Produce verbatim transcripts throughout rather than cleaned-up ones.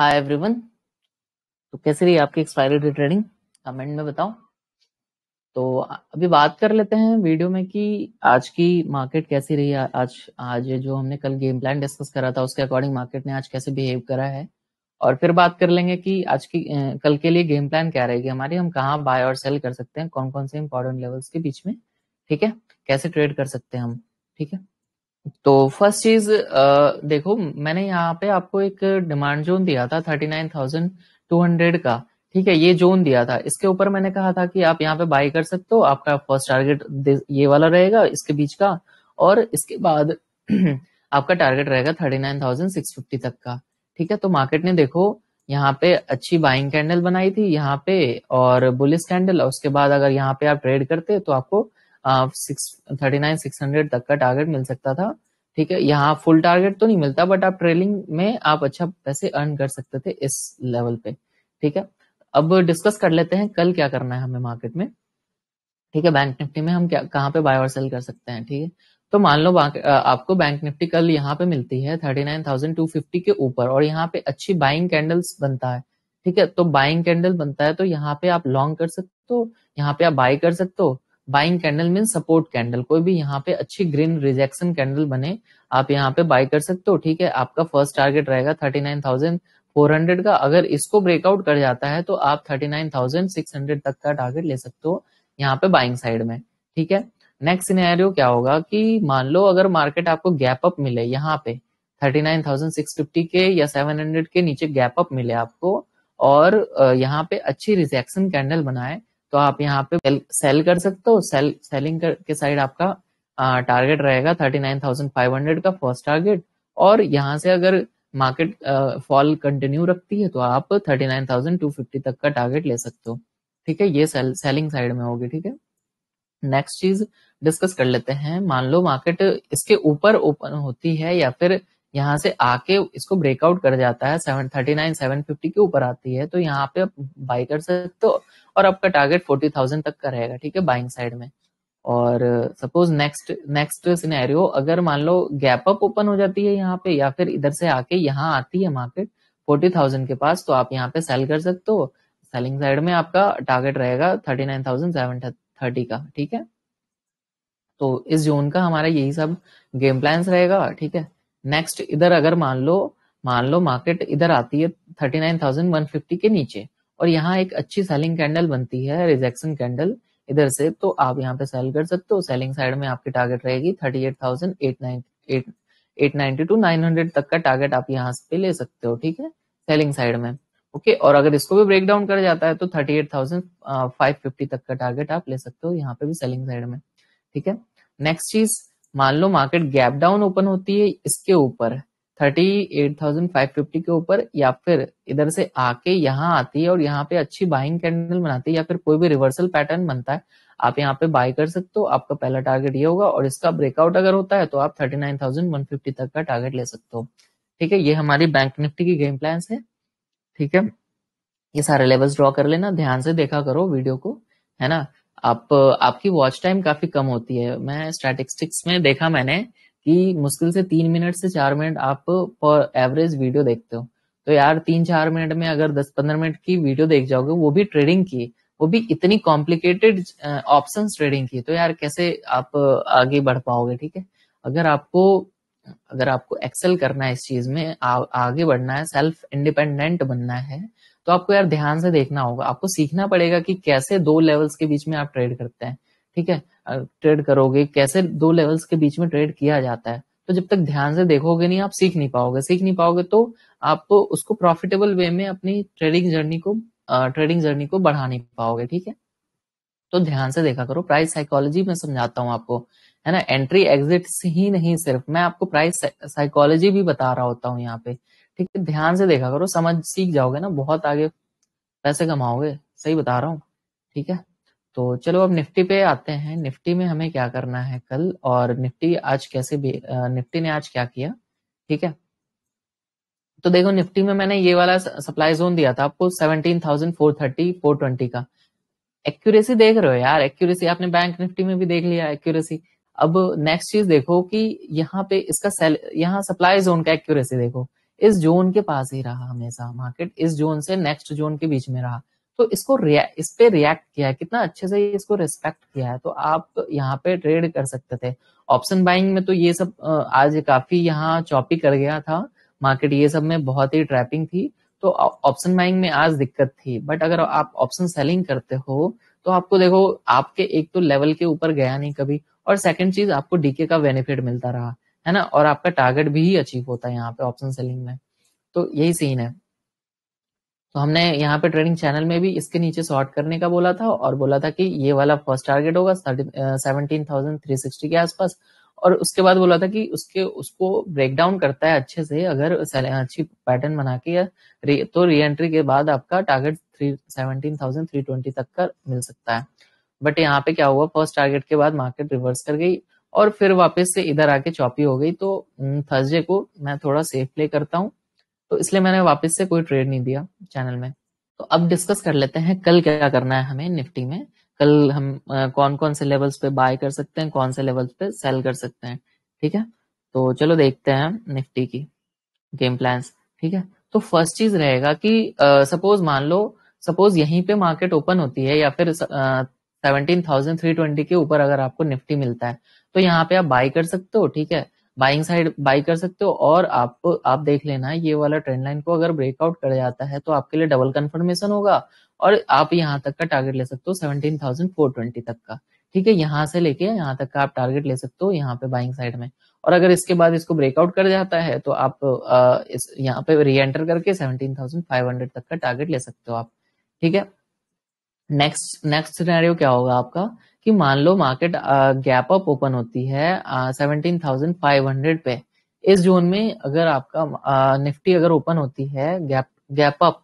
Hi everyone, तो कैसी रही आपकी एक्सपायरी डे ट्रेडिंग? कमेंट में बताओ। तो अभी बात कर लेते हैं वीडियो में कि आज की मार्केट कैसी रही। आज आज जो हमने कल गेम प्लान डिस्कस करा था उसके अकॉर्डिंग मार्केट ने आज कैसे बिहेव करा है, और फिर बात कर लेंगे कि आज की कल के लिए गेम प्लान क्या रहेगी हमारी, हम कहाँ बाय और सेल कर सकते हैं, कौन कौन से इंपॉर्टेंट लेवल्स के बीच में, ठीक है, कैसे ट्रेड कर सकते हैं हम, ठीक है। तो फर्स्ट चीज देखो, मैंने यहाँ पे आपको एक डिमांड जोन दिया था thirty nine thousand two hundred का, ठीक है, ये जोन दिया था। इसके ऊपर मैंने कहा था कि आप यहाँ पे बाई कर सकते हो, आपका फर्स्ट टारगेट ये वाला रहेगा इसके बीच का, और इसके बाद आपका टारगेट रहेगा thirty nine thousand six fifty तक का, ठीक है। तो मार्केट ने देखो यहाँ पे अच्छी बाइंग कैंडल बनाई थी यहाँ पे, और बुलिश कैंडल, और उसके बाद अगर यहाँ पे आप ट्रेड करते तो आपको थर्टी नाइन सिक्स हंड्रेड तक का टारगेट मिल सकता था, ठीक है। यहाँ फुल टारगेट तो नहीं मिलता, बट आप ट्रेलिंग में आप अच्छा पैसे अर्न कर सकते थे इस लेवल पे, ठीक है। अब डिस्कस कर लेते हैं कल क्या करना है हमें मार्केट में, ठीक है। बैंक निफ्टी में हम क्या कहाँ पे बाय और सेल कर सकते हैं, ठीक है। तो मान लो आपको बैंक निफ्टी कल यहाँ पे मिलती है thirty nine thousand two fifty के ऊपर, और यहाँ पे अच्छी बाइंग कैंडल्स बनता है, ठीक है। तो बाइंग कैंडल बनता है तो यहाँ पे आप लॉन्ग कर सकते हो, यहाँ पे आप बाय कर सकते हो। Buying candle mean support candle, कोई भी यहाँ पे अच्छी ग्रीन रिजेक्शन कैंडल बने आप यहाँ पे बाय कर सकते हो, ठीक है। आपका फर्स्ट टारगेट रहेगा thirty nine thousand four hundred का, अगर इसको ब्रेकआउट कर जाता है तो आप thirty nine thousand six hundred तक का टारगेट ले सकते हो यहाँ पे बाइंग साइड में, ठीक है। नेक्स्ट सिनेरियो क्या होगा कि मान लो अगर मार्केट आपको गैप अप मिले यहाँ पे thirty nine thousand six fifty के या सेवन हंड्रेड के नीचे गैप अप मिले आपको, और यहाँ पे अच्छी रिजेक्शन कैंडल बनाए तो आप यहाँ पे सेल कर सकते हो। सेल सेलिंग कर, के साइड आपका टारगेट रहेगा thirty nine thousand five hundred का फर्स्ट टारगेट, और यहाँ से अगर मार्केट फॉल कंटिन्यू रखती है तो आप thirty nine thousand two fifty तक का टारगेट ले सकते हो, ठीक है। ये सेल सेलिंग साइड में होगी, ठीक है। नेक्स्ट चीज डिस्कस कर लेते हैं, मान लो मार्केट इसके ऊपर ओपन होती है या फिर यहाँ से आके इसको ब्रेकआउट कर जाता है थर्टी नाइन सेवन फिफ्टी के ऊपर आती है, तो यहाँ पे आप बाई कर सकते हो, और आपका टारगेट फोर्टी थाउजेंड तक का रहेगा, ठीक है, बाइंग साइड में। और सपोज नेक्स्ट नेक्स्ट सिनेरियो, अगर मान लो गैप अप ओपन हो जाती है यहाँ पे या फिर इधर से आके यहाँ आती है मार्केट फोर्टी थाउजेंड के पास, तो आप यहाँ पे सेल कर सकते हो। सेलिंग साइड में आपका टारगेट रहेगा thirty nine thousand seven thirty का, ठीक है। तो इस जोन का हमारा यही सब गेम प्लान्स रहेगा, ठीक है। नेक्स्ट इधर अगर मान लो मान लो मार्केट इधर आती है thirty nine thousand one fifty के नीचे, और यहाँ एक अच्छी सेलिंग कैंडल बनती है रिजेक्शन कैंडल इधर से, तो आप यहाँ पे सेल कर सकते हो। सेलिंग साइड में आपकी टारगेट रहेगी thirty eight thousand eight ninety to nine hundred तक का टारगेट आप यहाँ पे ले सकते हो, ठीक है, सेलिंग साइड में, ओके। और अगर इसको भी ब्रेक डाउन कर जाता है तो thirty eight thousand five fifty तक का टारगेट आप ले सकते हो यहाँ पे भी सेलिंग साइड में, ठीक है। नेक्स्ट चीज, मान लो मार्केट गैप डाउन ओपन होती है इसके ऊपर thirty eight thousand five fifty के ऊपर, या फिर इधर से आके यहाँ आती है और यहाँ पे अच्छी बाइंग कैंडल बनाती है, या फिर कोई भी रिवर्सल पैटर्न बनता है आप यहाँ पे बाय कर सकते हो। आपका पहला टारगेट ये होगा, और इसका ब्रेकआउट अगर होता है तो आप thirty nine thousand one fifty तक का टारगेट ले सकते हो, ठीक है। ये हमारी बैंक निफ्टी की गेम प्लान है, ठीक है। ये सारे लेवल्स ड्रॉ कर लेना, ध्यान से देखा करो वीडियो को, है ना। आप आपकी वॉच टाइम काफी कम होती है, मैं स्टैटिस्टिक्स में देखा मैंने कि मुश्किल से तीन मिनट से चार मिनट आप पर एवरेज वीडियो देखते हो। तो यार तीन चार मिनट में अगर दस पंद्रह मिनट की वीडियो देख जाओगे, वो भी ट्रेडिंग की, वो भी इतनी कॉम्प्लिकेटेड ऑप्शंस ट्रेडिंग की, तो यार कैसे आप आगे बढ़ पाओगे, ठीक है। अगर आपको अगर आपको एक्सेल करना है इस चीज में, आ, आगे बढ़ना है, सेल्फ इंडिपेंडेंट बनना है, तो आपको यार ध्यान से देखना होगा, आपको सीखना पड़ेगा कि कैसे दो लेवल्स के बीच में आप ट्रेड करते हैं, ठीक है, ट्रेड करोगे, कैसे दो लेवल्स के बीच में ट्रेड किया जाता है। तो जब तक ध्यान से देखोगे नहीं, आप सीख नहीं पाओगे, सीख नहीं पाओगे तो आप उसको प्रॉफिटेबल वे में अपनी ट्रेडिंग जर्नी को ट्रेडिंग जर्नी को बढ़ा नहीं पाओगे, ठीक है। तो ध्यान से देखा करो, प्राइस साइकोलॉजी में समझाता हूँ आपको, है ना, एंट्री एग्जिट ही नहीं, सिर्फ मैं आपको प्राइस साइकोलॉजी भी बता रहा होता हूँ यहाँ पे, ठीक है। ध्यान से देखा करो, समझ सीख जाओगे ना, बहुत आगे पैसे कमाओगे, सही बता रहा हूँ, ठीक है। तो चलो अब निफ्टी पे आते हैं, निफ्टी में हमें क्या करना है कल, और निफ्टी आज कैसे भी, निफ्टी ने आज क्या किया, ठीक है। तो देखो निफ्टी में मैंने ये वाला सप्लाई जोन दिया था आपको seventeen thousand four thirty four twenty का। एक्यूरेसी देख रहे हो यार, एक्यूरेसी आपने बैंक निफ्टी में भी देख लिया एक्यूरेसी। अब नेक्स्ट चीज देखो कि यहाँ पे इसका सेल, यहाँ सप्लाई जोन का एक्यूरेसी देखो, इस जोन के पास ही रहा हमेशा, मार्केट इस जोन से नेक्स्ट जोन के बीच में रहा, तो इसको रिएक्ट इस पे रिएक्ट किया है, कितना अच्छे से इसको रिस्पेक्ट किया है। तो आप यहाँ पे ट्रेड कर सकते थे। ऑप्शन बाइंग में तो ये सब आज काफी यहाँ चौपी कर गया था मार्केट, ये सब में बहुत ही ट्रैपिंग थी, तो ऑप्शन बाइंग में आज दिक्कत थी। बट अगर आप ऑप्शन सेलिंग करते हो तो आपको देखो, आपके एक तो लेवल के ऊपर गया नहीं कभी, और सेकंड चीज आपको डीके का बेनिफिट मिलता रहा है ना, और आपका टारगेट भी अचीव होता है यहाँ पे ऑप्शन सेलिंग में। तो यही सीन है। तो हमने यहाँ पे ट्रेडिंग चैनल में भी इसके नीचे शॉर्ट करने का बोला था, और बोला था कि ये वाला फर्स्ट टारगेट होगा सेवनटीन थाउजेंड थ्री सिक्सटी के आसपास, और उसके बाद बोला था कि उसके उसको ब्रेक डाउन करता है अच्छे से, अगर अच्छी पैटर्न बना के, तो री एंट्री के बाद आपका target seventeen thousand three twenty तक का मिल सकता है। बट यहाँ पे क्या हुआ, फर्स्ट टारगेट के बाद मार्केट रिवर्स कर गई और फिर वापस से इधर आके चौपी हो गई। तो थर्सडे को मैं थोड़ा सेफ प्ले करता हूँ, तो इसलिए मैंने वापस से कोई ट्रेड नहीं दिया चैनल में। तो अब डिस्कस कर लेते हैं कल क्या करना है हमें निफ्टी में, कल हम कौन कौन से लेवल्स पे बाय कर सकते हैं, कौन से लेवल्स पे सेल कर सकते हैं। ठीक है, तो चलो देखते हैं निफ्टी की गेम प्लान्स। ठीक है, तो फर्स्ट चीज रहेगा कि सपोज मान लो, सपोज यहीं पे मार्केट ओपन होती है, या फिर सेवनटीन थाउजेंड थ्री ट्वेंटी के ऊपर अगर आपको निफ्टी मिलता है तो यहाँ पे आप बाय कर सकते हो। ठीक है, बाइंग साइड बाई कर सकते हो, और आपको आप देख लेना ये वाला ट्रेंड लाइन को अगर ब्रेकआउट कर जाता है तो आपके लिए डबल कंफर्मेशन होगा, और आप यहाँ तक का टारगेट ले सकते हो सेवनटीन थाउजेंड फोर ट्वेंटी तक का। ठीक है, यहाँ से लेके यहाँ तक का आप टारगेट ले सकते हो यहाँ पे बाइंग साइड में, और अगर इसके बाद इसको ब्रेकआउट कर जाता है तो आप आ, इस यहाँ पे रीएंटर करके सेवनटीन थाउजेंड फाइव हंड्रेड तक का टारगेट ले सकते हो आप। ठीक है, नेक्स्ट नेक्स्ट सिनेरियो क्या होगा आपका, कि मान लो मार्केट गैप अप ओपन होती है सेवनटीन थाउजेंड फाइव हंड्रेड पे, इस जोन में अगर आपका आ, निफ्टी अगर ओपन होती है गैप गैप अप,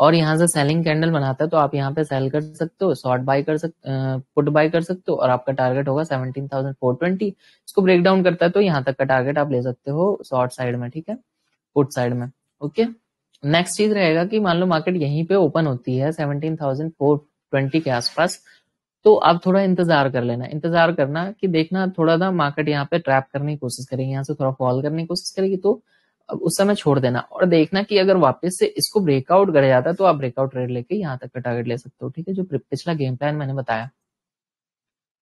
और यहाँ से सेलिंग कैंडल बनाता है, तो आप यहाँ पे सेल कर सकते हो, शॉर्ट बाय कर सकते, पुट बाय कर सकते हो, और आपका टारगेट होगा सेवनटीन थाउजेंड फोर ट्वेंटी। इसको ब्रेक डाउन करता है तो यहाँ तक का टारगेट आप ले सकते हो शॉर्ट साइड में। ठीक है, पुट साइड में। ओके, नेक्स्ट चीज रहेगा कि मान लो मार्केट यहीं पे ओपन होती है सेवनटीन थाउजेंड फोर ट्वेंटी के आसपास, तो आप थोड़ा इंतजार कर लेना, इंतजार करना कि देखना थोड़ा ना मार्केट यहाँ पे ट्रैप करने की कोशिश करेगी, यहाँ से थोड़ा फॉल करने की कोशिश करेगी, तो अब उस समय छोड़ देना, और देखना कि अगर वापस से इसको ब्रेकआउट कर जाता है तो आप ब्रेकआउट ट्रेड लेके यहाँ तक का टारगेट ले सकते हो। ठीक है, जो पिछला गेम प्लान मैंने बताया।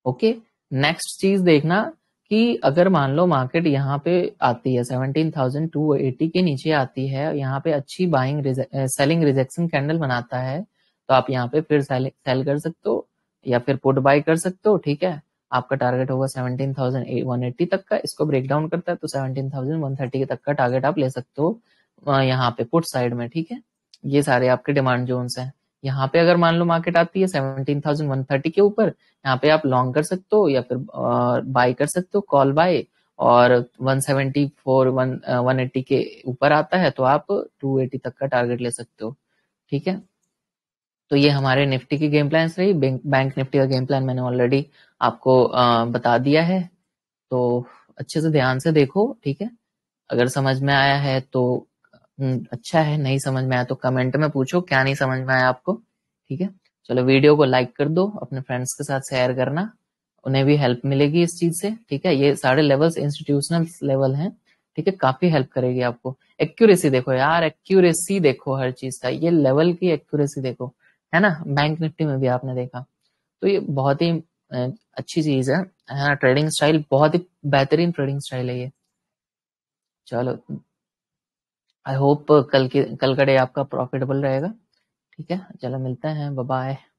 ओके, नेक्स्ट चीज देखना कि अगर मान लो मार्केट यहाँ पे आती है सेवनटीन थाउजेंड टू एटी के नीचे आती है, यहाँ पे अच्छी बाइंग रिजे, सेलिंग रिजेक्शन कैंडल बनाता है, तो आप यहाँ पे फिर सेल, सेल कर सकते हो या फिर पुट बाय कर सकते हो। ठीक है, आपका टारगेट होगा सेवनटीन थाउजेंड वन एटी तक का, इसको ब्रेक डाउन करता है तो सेवनटीन थाउजेंड वन थर्टी तक का टारगेट आप ले सकते हो यहाँ पे पुट साइड में। ठीक है, ये सारे आपके डिमांड जोन्स हैं। यहाँ पे अगर मान लो मार्केट आती है सेवनटीन थाउजेंड वन थर्टी के ऊपर, यहाँ पे आप लॉन्ग कर सकते हो या फिर बाय कर सकते हो, कॉल बाय, और one seventy four one eighty के ऊपर आता है तो आप टू एटी तक का टारगेट ले सकते हो। ठीक है, तो ये हमारे निफ्टी की गेम प्लान्स रही। बैंक, बैंक निफ्टी का गेम प्लान मैंने ऑलरेडी आपको आ, बता दिया है, तो अच्छे से ध्यान से देखो। ठीक है, अगर समझ में आया है तो अच्छा है, नहीं समझ में आया तो कमेंट में पूछो क्या नहीं समझ में आया आपको। ठीक है, चलो वीडियो को लाइक कर दो, अपने फ्रेंड्स के साथ शेयर करना, उन्हें भी हेल्प मिलेगी इस चीज से। ठीक है, ये सारे लेवल्स इंस्टीट्यूशनल लेवल हैं। ठीक है, काफी हेल्प करेगी आपको। एक्यूरेसी देखो यार, एक्यूरेसी देखो हर चीज का, ये लेवल की एक्यूरेसी देखो, है ना। बैंक निफ्टी में भी आपने देखा, तो ये बहुत ही अच्छी चीज है, है ना। ट्रेडिंग स्टाइल बहुत ही बेहतरीन ट्रेडिंग स्टाइल है ये। चलो, आई होप कल के कल का डे आपका प्रॉफिटेबल रहेगा। ठीक है, चलो मिलते हैं, बाय बाय।